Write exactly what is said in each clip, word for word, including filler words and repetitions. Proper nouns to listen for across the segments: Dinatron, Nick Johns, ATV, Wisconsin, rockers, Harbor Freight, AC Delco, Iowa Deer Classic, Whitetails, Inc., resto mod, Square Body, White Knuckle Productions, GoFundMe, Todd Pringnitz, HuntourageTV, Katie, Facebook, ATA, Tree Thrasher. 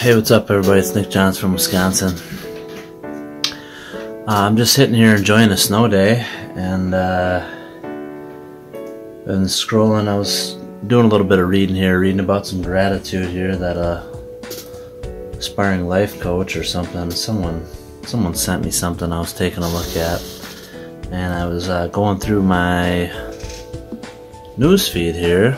Hey, what's up everybody, it's Nick Johns from Wisconsin. Uh, I'm just sitting here enjoying a snow day, and uh, been scrolling. I was doing a little bit of reading here, reading about some gratitude here that uh, aspiring life coach or something, someone someone sent me something I was taking a look at, and I was uh, going through my news feed here,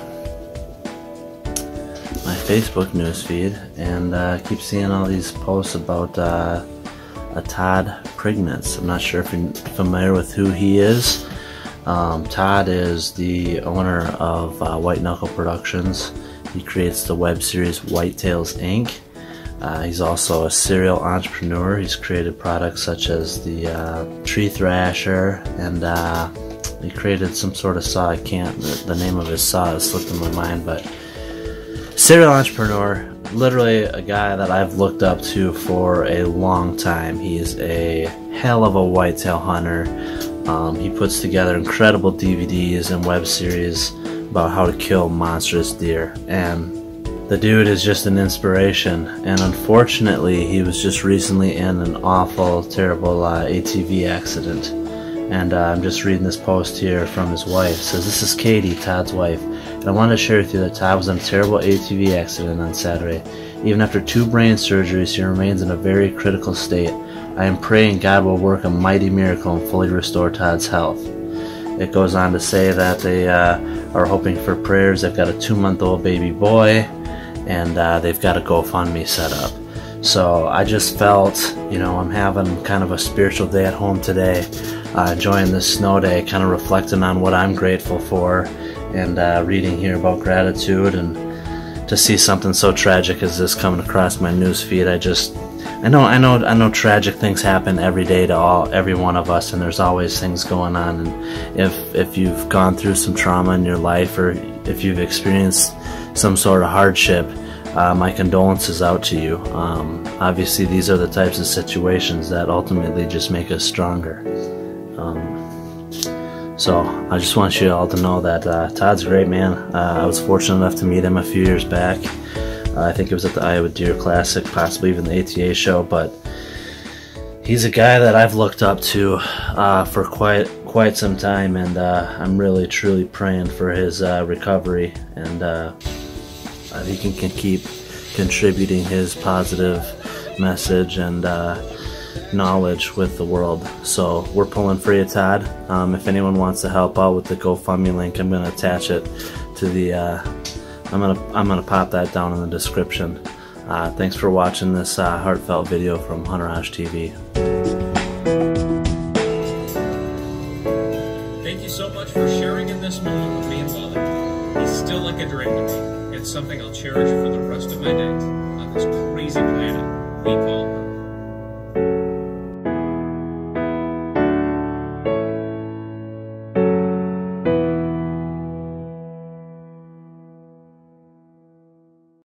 my Facebook news feed, and I uh, keep seeing all these posts about uh, a Todd Pringnitz. I'm not sure if you're familiar with who he is. Um, Todd is the owner of uh, White Knuckle Productions. He creates the web series Whitetails, Incorporated. Uh, he's also a serial entrepreneur. He's created products such as the uh, Tree Thrasher, and uh, he created some sort of saw. I can't, the, the name of his saw has slipped in my mind, but serial entrepreneur, literally a guy that I've looked up to for a long time. He's a hell of a whitetail hunter. Um, he puts together incredible D V Ds and web series about how to kill monstrous deer, and the dude is just an inspiration. And unfortunately, he was just recently in an awful, terrible uh, A T V accident. And uh, I'm just reading this post here from his wife. It says, "This is Katie, Todd's wife, and I wanted to share with you that Todd was in a terrible A T V accident on Saturday. Even after two brain surgeries, he remains in a very critical state. I am praying God will work a mighty miracle and fully restore Todd's health." It goes on to say that they uh, are hoping for prayers. They've got a two-month-old baby boy, and uh, they've got a GoFundMe set up. So I just felt, you know, I'm having kind of a spiritual day at home today, uh, enjoying this snow day, kind of reflecting on what I'm grateful for, and uh, reading here about gratitude, and to see something so tragic as this coming across my news feed, I just, I know, I know, I know tragic things happen every day to all, every one of us, and there's always things going on. And if if you've gone through some trauma in your life, or if you've experienced some sort of hardship, Uh, my condolences out to you. Um, obviously, these are the types of situations that ultimately just make us stronger. Um, so I just want you all to know that uh, Todd's a great man. Uh, I was fortunate enough to meet him a few years back. Uh, I think it was at the Iowa Deer Classic, possibly even the A T A show, but he's a guy that I've looked up to uh, for quite quite some time, and uh, I'm really, truly praying for his uh, recovery, and uh, Uh, he can, can keep contributing his positive message and uh, knowledge with the world. So we're pulling for you, Todd. Um, if anyone wants to help out with the GoFundMe link, I'm going to attach it to the. Uh, I'm going to I'm going to pop that down in the description. Uh, thanks for watching this uh, heartfelt video from HuntourageTV. Thank you so much for sharing in this moment with me and Father. He's still like a dream to me. It's something I'll cherish for the rest of my days on this crazy planet we call Earth.